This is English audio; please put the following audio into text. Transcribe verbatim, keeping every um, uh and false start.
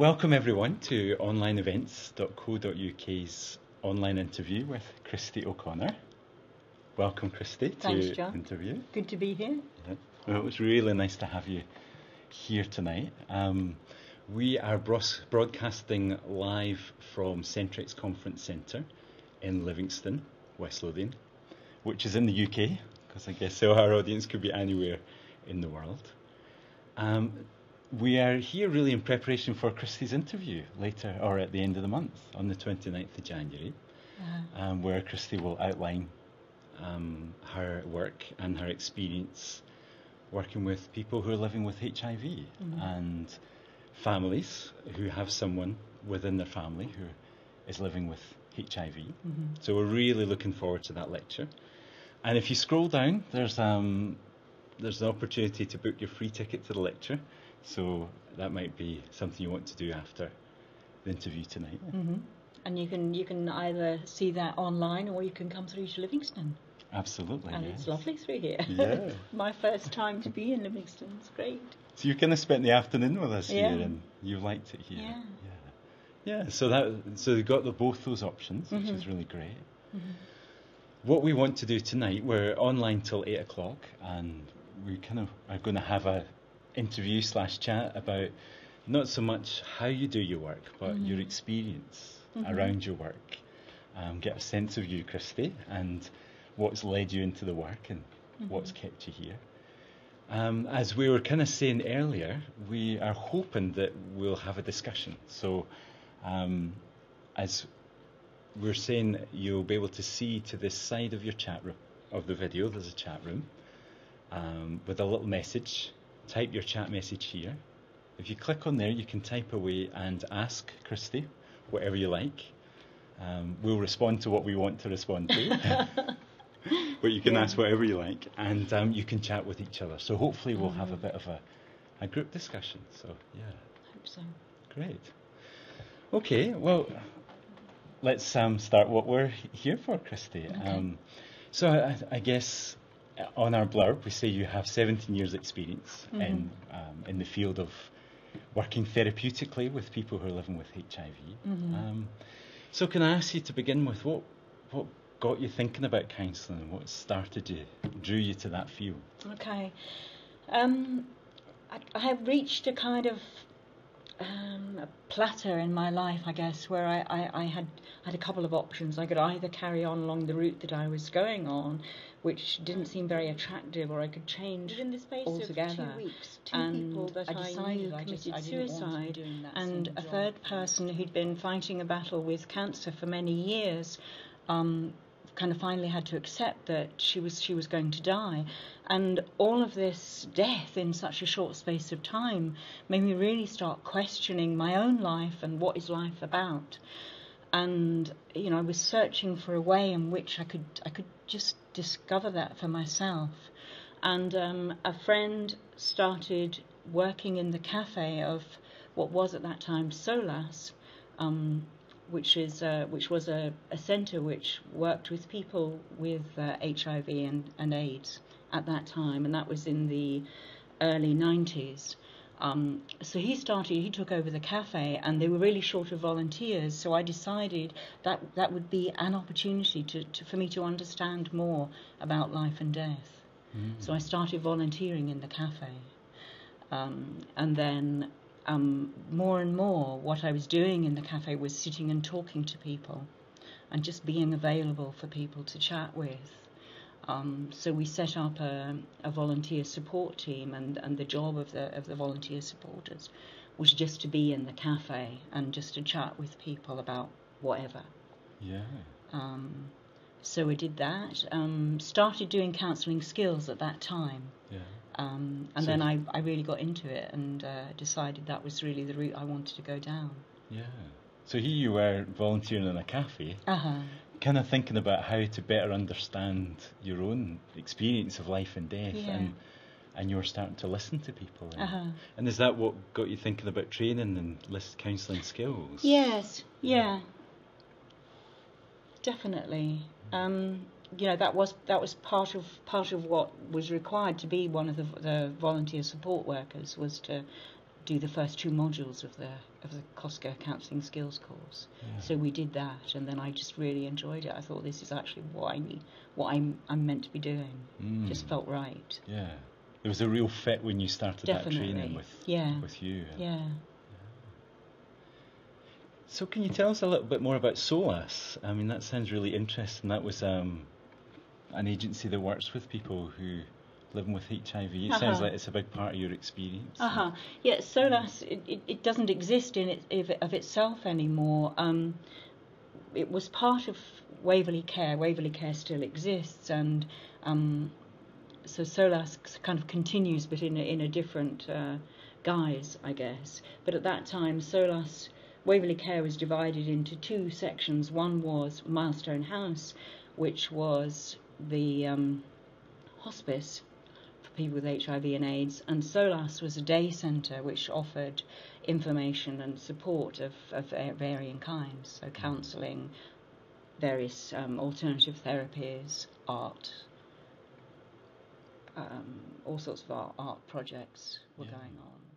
Welcome everyone to online events dot co dot U K's online interview with Christie O'Connor. Welcome Christie to Thanks, John. Interview. Good to be here. Yeah. Well, it was really nice to have you here tonight. Um, we are broadcasting live from Centrex Conference Centre in Livingston, West Lothian, which is in the U K, because I guess so our audience could be anywhere in the world. Um, We are here really in preparation for Christie's interview later, or at the end of the month, on the twenty-ninth of January, uh-huh. um, where Christie will outline um, her work and her experience working with people who are living with H I V mm-hmm. and families who have someone within their family who is living with H I V. Mm-hmm. So we're really looking forward to that lecture. And if you scroll down, there's, um, there's an opportunity to book your free ticket to the lecture. So that might be something you want to do after the interview tonight. Mm-hmm. And you can you can either see that online or you can come through to Livingston. Absolutely. And yes. It's lovely through here. Yeah. My first time to be in Livingston. It's great. So you kind of spent the afternoon with us yeah. here, and you liked it here. Yeah. Yeah. yeah. So that so we've got the, both those options, mm-hmm. which is really great. Mm-hmm. What we want to do tonight, we're online till eight o'clock, and we kind of are going to have a interview slash chat about not so much how you do your work, but mm-hmm. your experience mm-hmm. around your work. Um, get a sense of you, Christie, and what's led you into the work and mm-hmm. what's kept you here. Um, as we were kind of saying earlier, we are hoping that we'll have a discussion. So um, as we're saying, you'll be able to see to this side of your chat room, of the video, there's a chat room um, with a little message. Type your chat message here. If you click on there, you can type away and ask Christie whatever you like. Um, we'll respond to what we want to respond to. But you can yeah. ask whatever you like, and um, you can chat with each other. So hopefully we'll have a bit of a, a group discussion. So, yeah. I hope so. Great. Okay, well, let's um, start what we're here for, Christie. Okay. Um, so I, I guess... on our blurb, we say you have seventeen years' experience mm-hmm. in um, in the field of working therapeutically with people who are living with H I V. Mm-hmm. Um, so, can I ask you to begin with what what got you thinking about counselling? What started you, drew you to that field? Okay, um, I, I have reached a kind of um, a plateau in my life, I guess, where I, I, I had had a couple of options. I could either carry on along the route that I was going on, which didn't seem very attractive, or I could change in the space altogether. Of two weeks, two and people that I decided I, knew committed I, just, I suicide, and a job. Third person who'd been fighting a battle with cancer for many years, um, kind of finally had to accept that she was she was going to die, and all of this death in such a short space of time made me really start questioning my own life and what is life about, and you know I was searching for a way in which I could I could just discover that for myself. And um, a friend started working in the cafe of what was at that time SOLAS, um, which is uh, which was a, a centre which worked with people with uh, H I V and, and AIDS at that time, and that was in the early nineties. Um, so he started, he took over the cafe, and they were really short of volunteers, so I decided that that would be an opportunity to, to for me to understand more about life and death. Mm-hmm. So I started volunteering in the cafe. Um, and then um, more and more what I was doing in the cafe was sitting and talking to people and just being available for people to chat with. Um, so we set up a, a volunteer support team, and, and the job of the of the volunteer supporters was just to be in the cafe and just to chat with people about whatever. Yeah. Um, so we did that. Um, started doing counselling skills at that time. Yeah. Um, and so then I, I really got into it and uh, decided that was really the route I wanted to go down. Yeah. So here you were volunteering in a cafe. Uh huh. Kind of thinking about how to better understand your own experience of life and death, yeah. and and you're starting to listen to people. And, uh-huh. and is that what got you thinking about training and list counselling skills? Yes, yeah, yeah. definitely. Um, you know that was that was part of part of what was required to be one of the, the volunteer support workers was to do the first two modules of the of the COSCA counselling skills course. Yeah. So we did that, and then I just really enjoyed it. I thought, this is actually what I need, what I'm I'm meant to be doing. Mm. Just felt right. Yeah, it was a real fit when you started Definitely. that training with yeah. with you. And, yeah. yeah. So can you tell us a little bit more about SOLAS? I mean, that sounds really interesting. That was um, an agency that works with people who. Living with H I V, it uh-huh. sounds like it's a big part of your experience. Uh-huh. Yeah, SOLAS, it, it, it doesn't exist in it, of itself anymore. Um, it was part of Waverley Care. Waverley Care still exists, and um, so SOLAS kind of continues, but in a, in a different uh, guise, I guess. But at that time, SOLAS, Waverley Care was divided into two sections. One was Milestone House, which was the um, hospice for people with H I V and AIDS, and SOLAS was a day centre which offered information and support of, of varying kinds, so counselling, various um, alternative therapies, art, um, all sorts of art, art projects were yeah. going on.